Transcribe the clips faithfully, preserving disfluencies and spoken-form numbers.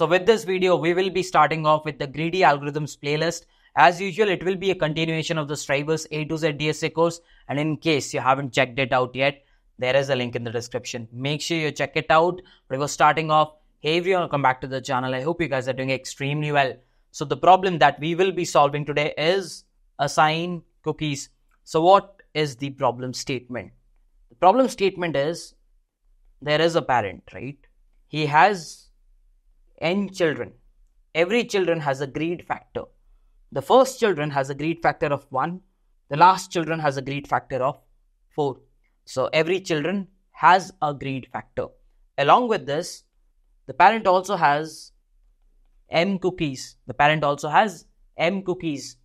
So with this video, we will be starting off with the Greedy Algorithms playlist. As usual, it will be a continuation of the Strivers A to Z D S A course. And in case you haven't checked it out yet, there is a link in the description. Make sure you check it out. But we're starting off. Hey everyone, welcome back to the channel. I hope you guys are doing extremely well. So the problem that we will be solving today is assign cookies. So what is the problem statement? The problem statement is there is a parent, right? He has n children. Every children has a greed factor. The first children has a greed factor of one. The last children has a greed factor of four. So every children has a greed factor. Along with this, the parent also has m cookies. The parent also has m cookies.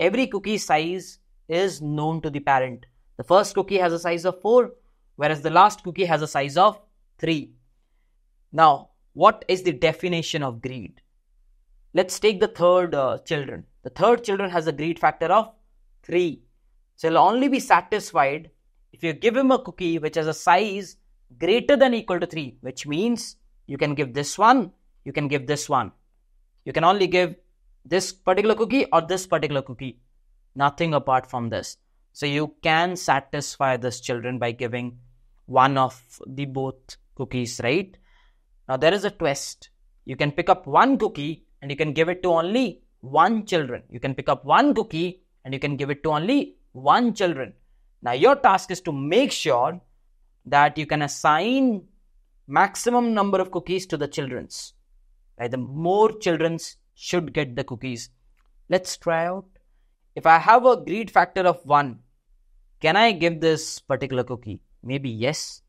Every cookie size is known to the parent. The first cookie has a size of four, whereas the last cookie has a size of three. Now, what is the definition of greed? Let's take the third uh, children. The third children has a greed factor of three. So he'll only be satisfied if you give him a cookie which has a size greater than or equal to three, which means you can give this one, you can give this one. You can only give this particular cookie or this particular cookie. Nothing apart from this. So you can satisfy this children by giving one of the both cookies, right? Now there is a twist. You can pick up one cookie and you can give it to only one children. You can pick up one cookie and you can give it to only one children. Now your task is to make sure that you can assign maximum number of cookies to the children's. Right? The more children's should get the cookies. Let's try out. If I have a greed factor of one, can I give this particular cookie? Maybe yes.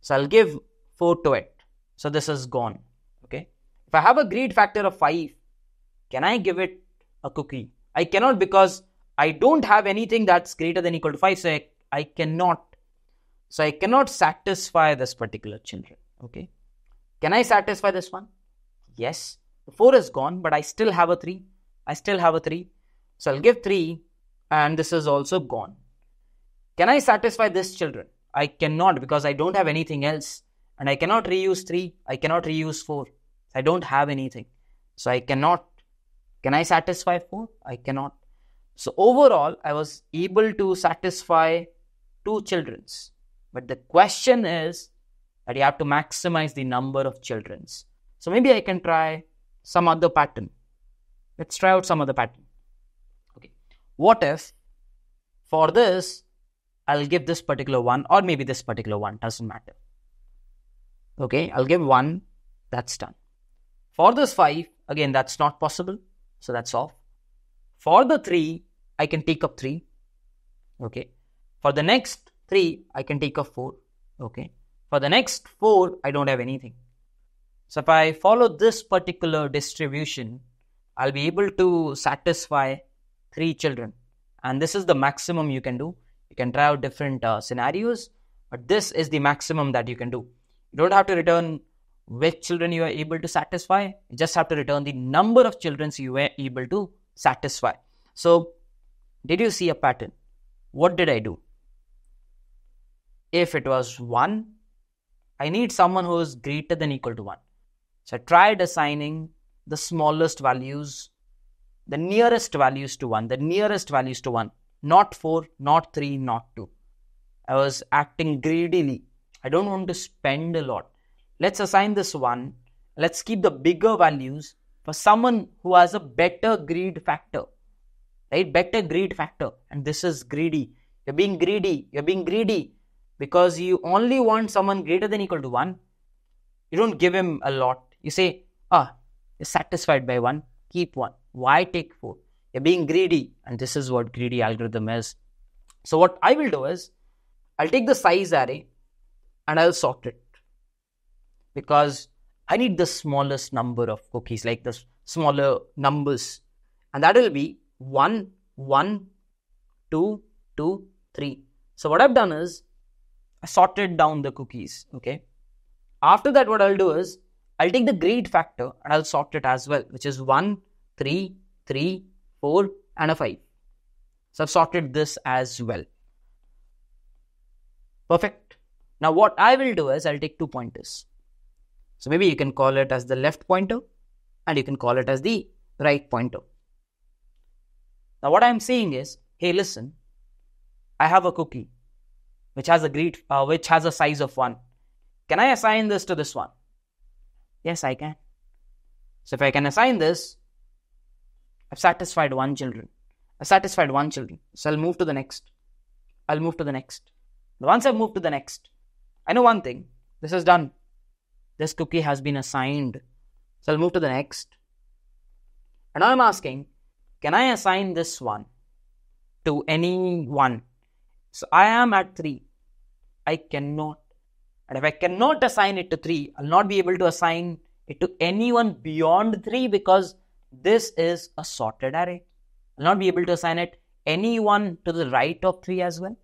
So I'll give four to it. So this is gone. Okay. If I have a greed factor of five, can I give it a cookie? I cannot because I don't have anything that's greater than or equal to five. So I, I cannot. So I cannot satisfy this particular children. Okay. Can I satisfy this one? Yes. The four is gone, but I still have a three. I still have a three. So I'll give three and this is also gone. Can I satisfy this children? I cannot because I don't have anything else. And I cannot reuse three. I cannot reuse four. I don't have anything. So I cannot. Can I satisfy four? I cannot. So overall, I was able to satisfy two children's. But the question is that you have to maximize the number of children's. So maybe I can try some other pattern. Let's try out some other pattern. Okay. What if for this, I'll give this particular one or maybe this particular one. Doesn't matter. Okay. I'll give one. That's done. For this five, again, that's not possible. So that's off. For the three, I can take up three. Okay. For the next three, I can take up four. Okay. For the next four, I don't have anything. So if I follow this particular distribution, I'll be able to satisfy three children. And this is the maximum you can do. You can try out different uh, scenarios, but this is the maximum that you can do. You don't have to return which children you are able to satisfy. You just have to return the number of children you were able to satisfy. So did you see a pattern? What did I do? If it was one, I need someone who is greater than or equal to one. So I tried assigning the smallest values, the nearest values to one, the nearest values to one, not four, not three, not two. I was acting greedily. I don't want to spend a lot. Let's assign this one. Let's keep the bigger values for someone who has a better greed factor, right? Better greed factor. And this is greedy. You're being greedy. You're being greedy because you only want someone greater than or equal to one. You don't give him a lot. You say, ah, you're satisfied by one, keep one. Why take four? You're being greedy. And this is what greedy algorithm is. So what I will do is, I'll take the size array and I'll sort it because I need the smallest number of cookies, like the smaller numbers. And that will be one, one, two, two, three. So what I've done is, I sorted down the cookies, okay? After that, what I'll do is, I'll take the greed factor and I'll sort it as well, which is one, three, three, four, and a five. So I've sorted this as well. Perfect. Now what I will do is, I'll take two pointers. So maybe you can call it as the left pointer and you can call it as the right pointer. Now what I'm saying is, hey, listen, I have a cookie which has a greed, uh, which has a size of one. Can I assign this to this one? Yes, I can. So if I can assign this, I've satisfied one children. I've satisfied one children. So I'll move to the next. I'll move to the next. Once I've moved to the next, I know one thing. This is done. This cookie has been assigned. So I'll move to the next. And now I'm asking, can I assign this one to any one? So I am at three. I cannot. And if I cannot assign it to three, I'll not be able to assign it to anyone beyond three, because this is a sorted array. I'll not be able to assign it anyone to the right of three as well.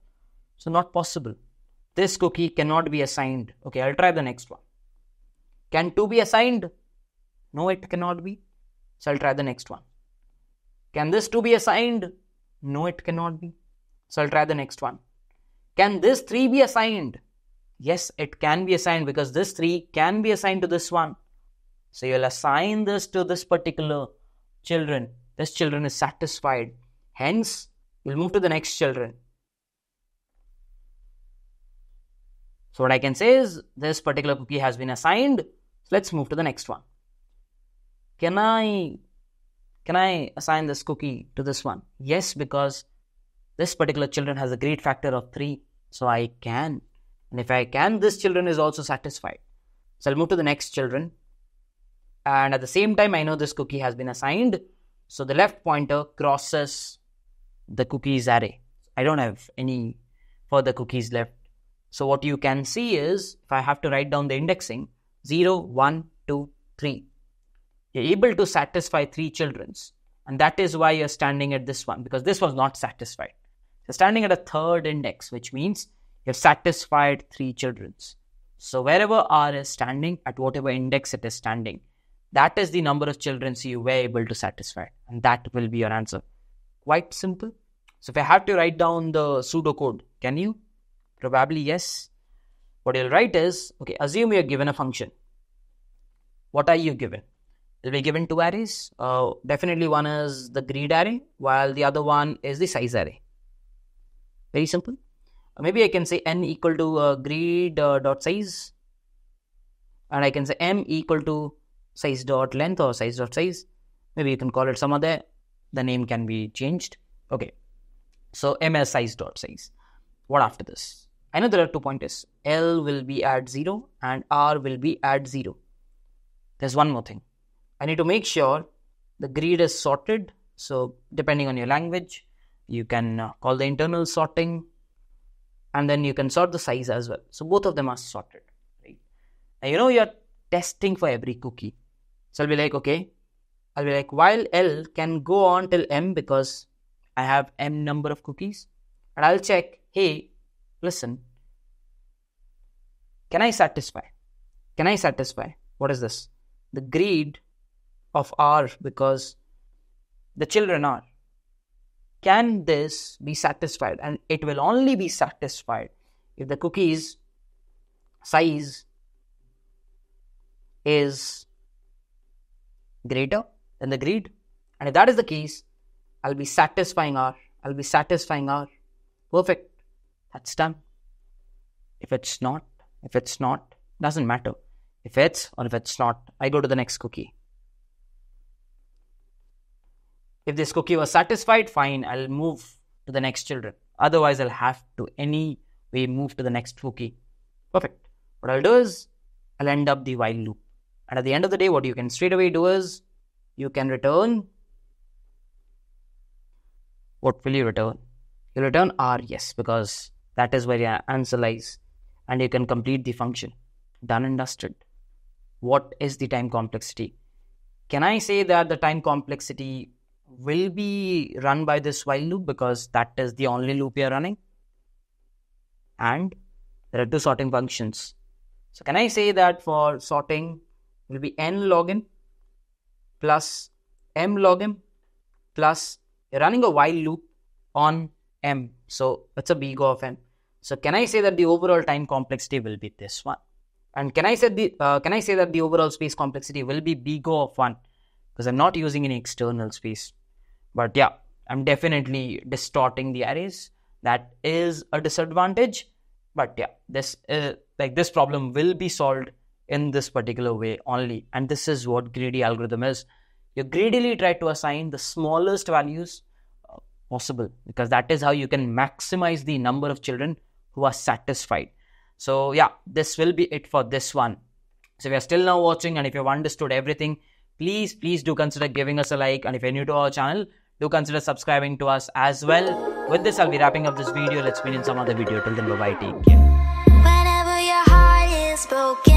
So not possible. This cookie cannot be assigned. Okay, I'll try the next one. Can two be assigned? No, it cannot be. So I'll try the next one. Can this two be assigned? No, it cannot be. So I'll try the next one. Can this three be assigned? Yes, it can be assigned, because this three can be assigned to this one. So you'll assign this to this particular children. This children is satisfied. Hence, you'll move to the next children. So what I can say is, this particular cookie has been assigned. So let's move to the next one. Can I, can I assign this cookie to this one? Yes, because this particular children has a greed factor of three. So I can. And if I can, this children is also satisfied. So I'll move to the next children. And at the same time, I know this cookie has been assigned. So the left pointer crosses the cookies array. I don't have any further cookies left. So what you can see is, if I have to write down the indexing, zero, one, two, three. You're able to satisfy three children's. And that is why you're standing at this one, because this was not satisfied. You're standing at a third index, which means you've satisfied three children's. So wherever R is standing, at whatever index it is standing, that is the number of children's you were able to satisfy. And that will be your answer. Quite simple. So if I have to write down the pseudocode, can you? Probably yes. What you'll write is, okay, assume you're given a function. What are you given? You'll be given two arrays. Uh, definitely one is the greed array, while the other one is the size array. Very simple. Uh, maybe I can say n equal to uh, greed uh, dot size. And I can say m equal to size dot length or size dot size. Maybe you can call it some other. The name can be changed. Okay. So m as size dot size. What after this? I know there are two pointers. L will be at zero and R will be at zero. There's one more thing. I need to make sure the greed is sorted. So depending on your language, you can uh, call the internal sorting, and then you can sort the size as well. So both of them are sorted. Right? Now you know you're testing for every cookie. So I'll be like, okay, I'll be like, while L can go on till M, because I have M number of cookies, and I'll check, hey, listen, can I satisfy? Can I satisfy? What is this? The greed of R, because the children are. Can this be satisfied? And it will only be satisfied if the cookie's size is greater than the greed. And if that is the case, I'll be satisfying R. I'll be satisfying R. Perfect. That's done. If it's not, if it's not, doesn't matter. If it's or if it's not, I go to the next cookie. If this cookie was satisfied, fine, I'll move to the next children. Otherwise, I'll have to any way move to the next cookie. Perfect. What I'll do is, I'll end up the while loop. And at the end of the day, what you can straight away do is, you can return. What will you return? You'll return R, yes, because that is where your answer lies, and you can complete the function. Done and dusted. What is the time complexity? Can I say that the time complexity will be run by this while loop, because that is the only loop you're running? And there are two sorting functions. So can I say that for sorting will be n log n plus m log m plus you're running a while loop on m. So it's a big O of m. So can I say that the overall time complexity will be this one? And can I say the uh, can I say that the overall space complexity will be big O of one? because I'm not using any external space. But yeah, I'm definitely distorting the arrays. That is a disadvantage. But yeah, this uh, like this problem will be solved in this particular way only. And this is what greedy algorithm is. You greedily try to assign the smallest values possible, because that is how you can maximize the number of children who are satisfied. So yeah, this will be it for this one. So if you're still now watching and if you've understood everything, please, please do consider giving us a like. And if you're new to our channel, do consider subscribing to us as well. With this, I'll be wrapping up this video. Let's meet in some other video. Till then, bye-bye. Take care. Whenever your heart is broken.